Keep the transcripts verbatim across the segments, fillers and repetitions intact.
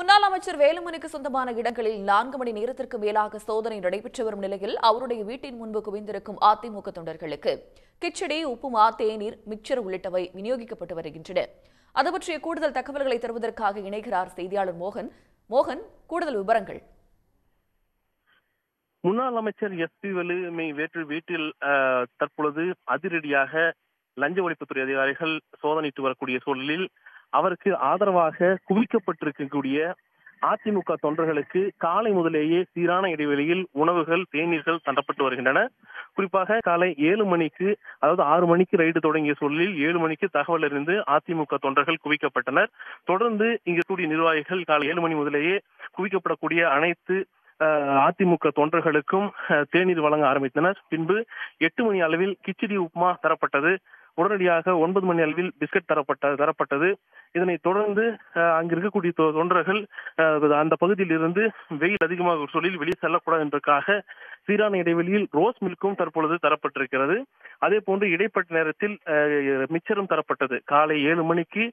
முன்னாள் அமைச்சர் வேலுமணிக்கு சொந்தமான இடங்களில் நான்கு மணி நேரத்திற்கு மேலாக சோதனை நடைபெற்று வரும் நிலையில் அவருடைய வீட்டின் முன்பு குவிந்திருக்கும் அதிமுக தொண்டர்களுக்கு கிச்சடி, உப்புமா, தேநீர், மிக்சர் உள்ளிட்டவை விநியோகிக்கப்பட்டு வருகின்றன. அது பற்றிய கூடுதல் தகவல்களை தருவதற்காக இணைகிறார் செய்தியாளர் மோகன். மோகன், கூடுதல் விவரங்கள். முன்னாள் அமைச்சர் எஸ் பி வேலுமணி வேற்று வீட்டில் தற்பொழுது அதிரடியாக லஞ்ச ஒழிப்புத்துறை அதிகாரிகள் சோதனையிட்டு வரக்கூடிய சூழலில் அவருக்கு ஆதரவாக குவிக்கப்பட்டிருக்கக்கூடிய அதிமுக தொண்டர்களுக்கு காலை முதலேயே சீரான இடைவெளியில் உணவுகள், தேநீர்கள் தண்டப்பட்டு வருகின்றன. குறிப்பாக காலை ஏழு மணிக்கு அதாவது ஆறு மணிக்கு ரைடு தொடங்கிய சூழலில் ஏழு மணிக்கு தகவல் அறிந்து அதிமுக தொண்டர்கள் குவிக்கப்பட்டனர். தொடர்ந்து இங்கு கூடிய நிர்வாகிகள் காலை ஏழு மணி முதலேயே குவிக்கப்படக்கூடிய அனைத்து அதிமுக தொண்டர்களுக்கும் தேநீர் வழங்க ஆரம்பித்தனர். பின்பு எட்டு மணி அளவில் கிச்சடி, உப்புமா தரப்பட்டது. உடனடியாக ஒன்பது மணி அளவில் பிஸ்கட் தரப்பட்ட தரப்பட்டது இதனை தொடர்ந்து அங்கு இருக்கக்கூடிய தொண்டர்கள் அந்த பகுதியில் இருந்து வெயில் அதிகமாக சூழலில் வெளியே செல்லக்கூடாது என்பதற்காக சீரான இடைவெளியில் ரோஸ் மில்க்கும் தற்பொழுது தரப்பட்டிருக்கிறது. அதே போன்று இடைப்பட்ட நேரத்தில் மிச்சரும் தரப்பட்டது. காலை ஏழு மணிக்கு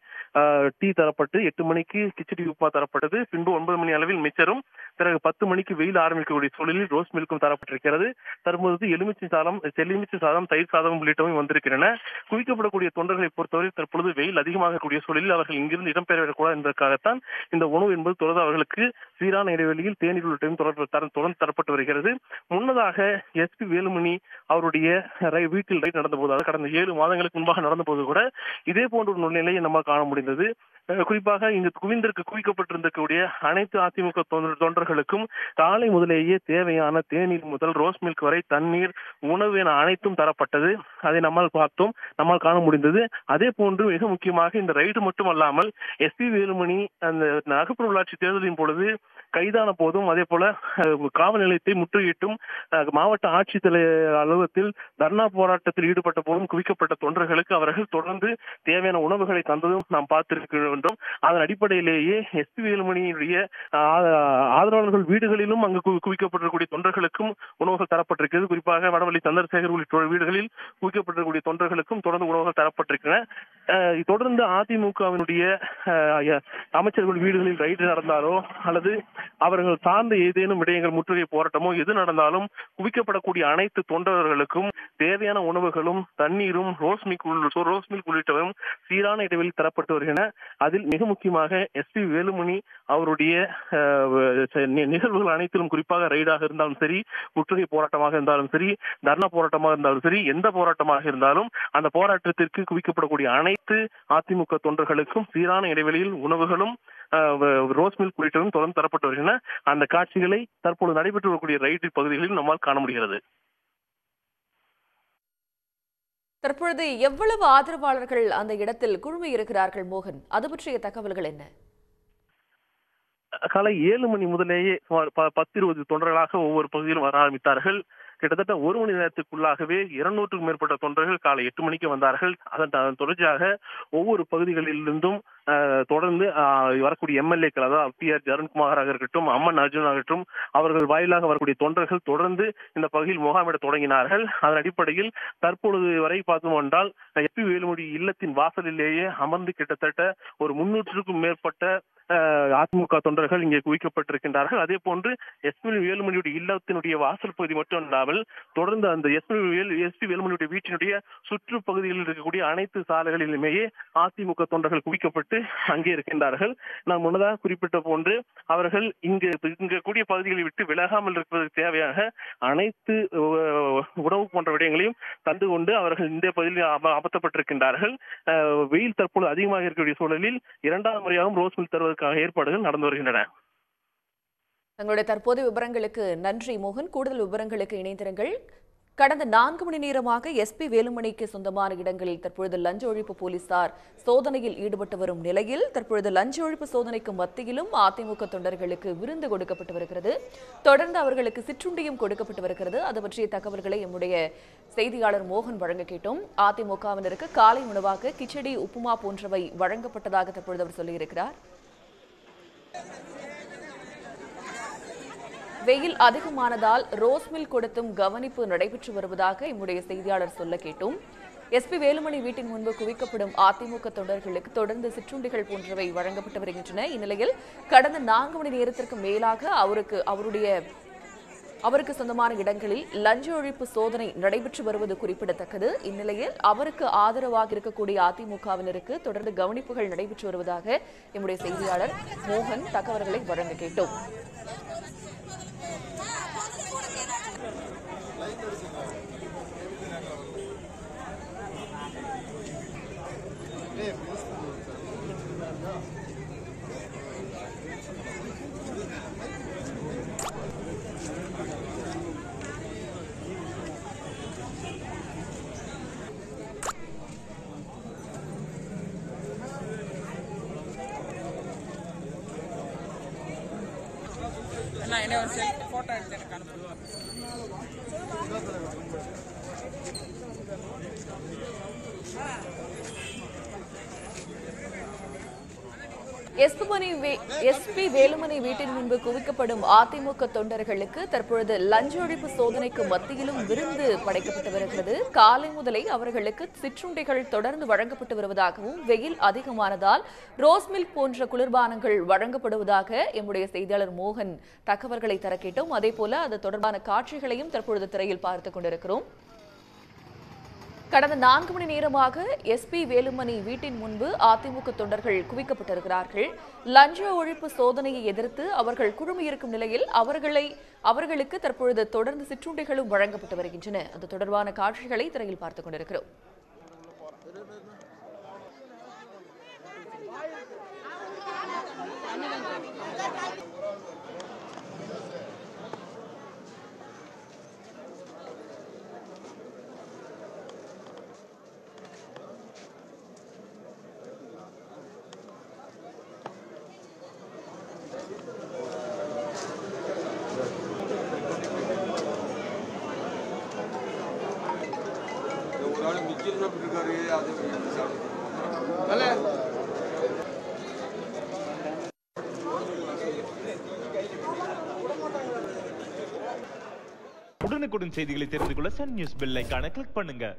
டீ தரப்பட்டு எட்டு மணிக்கு கிச்சடி, உப்புமா தரப்பட்டது. பின்பு ஒன்பது மணி அளவில் மிச்சரும், பிறகு பத்து மணிக்கு வெயில் ஆரம்பிக்கக்கூடிய சூழலில் ரோஸ் மில்க்கும் தரப்பட்டிருக்கிறது. தற்போது எலுமிச்சை சாதம், எலுமிச்சை சாதம், தயிர் சாதம் உள்ளிட்டவும் வந்திருக்கின்றன. குவிக்கப்படக்கூடிய தொண்டர்களை பொறுத்தவரை தற்பொழுது வெயில் அதிகமாக இருக்கக்கூடிய சூழலில் அவர்கள் இங்கிருந்து இடம்பெயரக்கூடாது என்பதற்காகத்தான் இந்த உணவு என்பது தொடர்ந்து அவர்களுக்கு சீரான இடைவெளியில் தேநீர் உள்ளிட்டையும் தொடர்ந்து தரப்பட்டு வருகிறது. முன்னதாக எஸ் பி வேலுமணி அவருடைய வீட்டில் ரைட் நடந்தபோது, அதாவது கடந்த ஏழு மாதங்களுக்கு முன்பாக நடந்தபோது கூட இதே போன்ற ஒரு நிலையை நம்ம காண முடிந்தது. குறிப்பாக இங்கு குவிந்திருக்க குவிக்கப்பட்டிருந்தக்கூடிய அனைத்து அதிமுக தொண்டர்களுக்கும் காலை முதலேயே தேவையான தேநீர் முதல் ரோஸ் மில்க் வரை தண்ணீர், உணவு என அனைத்தும் தரப்பட்டது. அதை நம்மால் பார்த்தோம், நம்மால் காண முடிந்தது. அதே போன்று மிக முக்கியமாக இந்த ரைடு மட்டுமல்லாமல் எஸ் பி வேலுமணி அந்த நகர்ப்புற உள்ளாட்சி தேர்தலின் பொழுது கைதான போதும் அதே போல காவல் நிலையத்தை முற்றுகையிட்டும் மாவட்ட ஆட்சித்தலைவர் அலுவலகத்தில் தர்ணா போராட்டத்தில் ஈடுபட்ட போதும் குவிக்கப்பட்ட தொண்டர்களுக்கு அவர்கள் தொடர்ந்து தேவையான உணவுகளை தந்ததும் நாம் பார்த்திருக்கின்றோம். அதன் அடிப்படையிலேயே எஸ் பி வேலுமணியினுடைய ஆதரவாளர்கள் வீடுகளிலும் அங்கு குவிக்கப்பட்டிருக்கக்கூடிய தொண்டர்களுக்கும் உணவுகள் தரப்பட்டிருக்கிறது. குறிப்பாக வடவள்ளி சந்திரசேகர் உள்ளிட்ட வீடுகளில் குவிக்கப்பட்டிருக்கக்கூடிய தொண்டர்களுக்கும் தொடர்ந்து உணவுகள் தரப்பட்டிருக்கின்றன. தொடர்ந்து அதிமுகவினுடைய அமைச்சர்கள் வீடுகளில் ரைடு நடந்தாரோ அல்லது அவர்கள் சார்ந்த ஏதேனும் விடயங்கள் முற்றுகை போராட்டமோ எது நடந்தாலும் குவிக்கப்படக்கூடிய அனைத்து தொண்டர்களுக்கும் தேவையான உணவுகளும் தண்ணீரும் ரோஸ் மில்க் ரோஸ் மில்க் உள்ளிட்டவரும் சீரான இடைவெளி தரப்பட்டு வருகின்றன. அதில் மிக முக்கியமாக எஸ் பி வேலுமணி அவருடைய நிகழ்வுகள் அனைத்திலும், குறிப்பாக ரைடாக இருந்தாலும் சரி, முற்றுகை போராட்டமாக இருந்தாலும் சரி, தர்ணா போராட்டமாக இருந்தாலும் சரி, எந்த போராட்டமாக இருந்தாலும் அந்த போராட்டத்திற்கு குவிக்கப்படக்கூடிய அனைத்து அதிமுக தொண்டர்களுக்கும் சீரான இடைவெளியில் உணவுகளும் ரோஸ் மில்க் உள்ளிட்டவரும் தொடர்ந்து தரப்பட்டு வருகின்றன. அந்த காட்சிகளை தற்போது நடைபெற்று வரக்கூடிய ரைடு பகுதிகளில் நம்மால் காண முடிகிறது. தற்பொழுது எவ்வளவு ஆதரவாளர்கள் அந்த இடத்தில் குழுமி இருக்கிறார்கள் மோகன், அது பற்றிய தகவல்கள் என்ன? காலை ஏழு மணி முதலேயே பத்து இருபது தொண்டர்களாக ஒவ்வொரு பகுதியிலும் வர ஆரம்பித்தார்கள். கிட்டத்தட்ட ஒரு மணி நேரத்துக்குள்ளாகவே இருநூற்றுக்கும் மேற்பட்ட தொண்டர்கள் காலை எட்டு மணிக்கு வந்தார்கள். அதன் தொடர்ச்சியாக ஒவ்வொரு பகுதிகளிலிருந்தும் தொடர்ந்து வரக்கூடிய எம் எல் ஏக்கள், அதாவது பி ஆர் அருண்குமாராக இருக்கட்டும், அம்மன் அர்ஜுன் ஆகட்டும், அவர்கள் வாயிலாக வரக்கூடிய தொண்டர்கள் தொடர்ந்து இந்த பகுதியில் முகாமிட தொடங்கினார்கள். அதன் அடிப்படையில் தற்பொழுது வரை பார்த்தோம் என்றால் எஸ் பி வேலுமணி இல்லத்தின் வாசலிலேயே அமர்ந்து கிட்டத்தட்ட ஒரு முன்னூற்றுக்கும் மேற்பட்ட அதிமுக தொண்டர்கள் இங்கே குவிக்கப்பட்டிருக்கின்றார்கள். அதே போன்று எஸ் பி வேலுமணியுடைய இல்லத்தினுடைய வாசல் பகுதி மட்டுமல்லாமல் தொடர்ந்து அந்த எஸ் பி எஸ் பி வேலுமணியுடைய வீட்டினுடைய சுற்றுப்பகுதிகளில் இருக்கக்கூடிய அனைத்து சாலைகளிலுமேயே அதிமுக தொண்டர்கள் குவிக்கப்பட்டு அங்கே இருக்கின்றார்கள். நான் முன்னதாக குறிப்பிட்ட போன்று அவர்கள் இங்கு இங்கக்கூடிய பகுதிகளை விட்டு விலகாமல் இருப்பதற்கு தேவையாக அனைத்து உணவு போன்ற விடயங்களையும் தந்து கொண்டு அவர்கள் இந்த பகுதியில் அமர்த்தப்பட்டிருக்கின்றார்கள். வெயில் தற்போது அதிகமாக இருக்கக்கூடிய சூழலில் இரண்டாவது முறையாகவும் ரோஸ் மில் தருவதற்கு ஏற்பாடுகள் நடந்து வருகின்றன. தங்களுடைய தற்போதைய விவரங்களுக்கு நன்றி மோகன். கூடுதல் விவரங்களுக்கு இணைந்திருங்கள். கடந்த நான்கு மணி நேரமாக எஸ் பி வேலுமணிக்கு சொந்தமான இடங்களில் தற்பொழுது லஞ்ச ஒழிப்பு போலீசார் சோதனையில் ஈடுபட்டு வரும் நிலையில் தற்பொழுது லஞ்ச ஒழிப்பு சோதனைக்கு மத்தியிலும் அதிமுக தொண்டர்களுக்கு விருந்து கொடுக்கப்பட்டு வருகிறது. தொடர்ந்து அவர்களுக்கு சிற்றுண்டியும் கொடுக்கப்பட்டு வருகிறது. அது பற்றிய தகவல்களை எம்முடைய செய்தியாளர் மோகன் வழங்க கேட்டோம். அதிமுகவினருக்கு காலை உணவாக கிச்சடி, உப்புமா போன்றவை வழங்கப்பட்டதாக தற்பொழுது அவர் சொல்லியிருக்கிறார். வெயில் அதிகமானதால் ரோஸ் மில்க் கொடுத்தும் கவனிப்பு நடைபெற்று வருவதாக எம்முடைய செய்தியாளர் சொல்ல கேட்டோம். S P வேலுமணி வீட்டின் முன்பு குவிக்கப்படும் A D M K தொண்டர்களுக்கு தொடர்ந்து சிற்றுண்டிகள் போன்றவை வழங்கப்பட்டு வருகின்றன. இந்நிலையில் கடந்த நான்கு மணி நேரத்திற்கு மேலாக அவருக்கு அவருடைய அவருக்கு சொந்தமான இடங்களில் லஞ்ச ஒழிப்பு சோதனை நடைபெற்று வருவது குறிப்பிடத்தக்கது. இந்நிலையில் அவருக்கு ஆதரவாக இருக்கக்கூடிய A D M K வினருக்கு தொடர்ந்து கவனிப்புகள் நடைபெற்று வருவதாக நம்முடைய செய்தியாளர் மோகன் தகவல்களை வழங்க கேட்டோம். I never said photo and then kind S P Velumani வீட்டின் முன்பு குவிக்கப்படும் A D M K தொண்டர்களுக்கு தற்பொழுது லஞ்ச ஒழிப்பு சோதனைக்கு மத்தியிலும் விருந்து படைக்கப்பட்டு வருகிறது. காலை முதலே அவர்களுக்கு சிற்றுண்டிகள் தொடர்ந்து வழங்கப்பட்டு வருவதாகவும் வெயில் அதிகமானதால் ரோஸ் மில்க் போன்ற குளிர்பானங்கள் வழங்கப்படுவதாக எம்முடைய செய்தியாளர் மோகன் தகவல்களை தர கேட்டோம். அதே போல அது தொடர்பான காட்சிகளையும் தற்பொழுது திரையில் பார்த்துக் கொண்டிருக்கிறோம். கடந்த நான்கு மணி நேரமாக S P வேலுமணி வீட்டின் முன்பு A D M K தொண்டர்கள் குவிக்கப்பட்டிருக்கிறார்கள். லஞ்ச ஒழிப்பு சோதனையை எதிர்த்து அவர்கள் குழுமியிருக்கும் நிலையில் அவர்களை அவர்களுக்கு தற்பொழுது தொடர்ந்து சிற்றுண்டிகளும் வழங்கப்பட்டு வருகின்றன. அது தொடர்பான காட்சிகளை திரையில் பார்த்துக் கொண்டிருக்கிறோம். உடனுக்குடன் செய்திகளை தெரிந்து கொள்ள சன் நியூஸ் பெல் ஐகானை கிளிக் பண்ணுங்க.